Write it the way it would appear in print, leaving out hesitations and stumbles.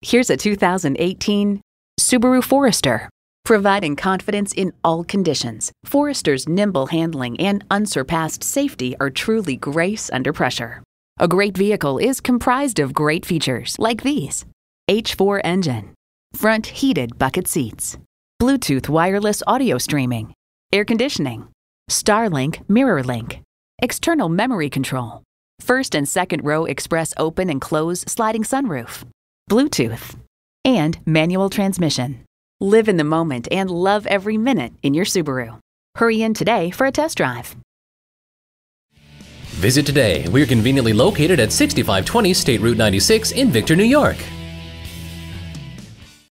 Here's a 2018 Subaru Forester. Providing confidence in all conditions, Forester's nimble handling and unsurpassed safety are truly grace under pressure. A great vehicle is comprised of great features like these: H4 engine, front heated bucket seats, Bluetooth wireless audio streaming, air conditioning, Starlink mirror link, external memory control, first and second row express open and close sliding sunroof, Bluetooth, and manual transmission. Live in the moment and love every minute in your Subaru. Hurry in today for a test drive. Visit today. We're conveniently located at 6520 State Route 96 in Victor, New York.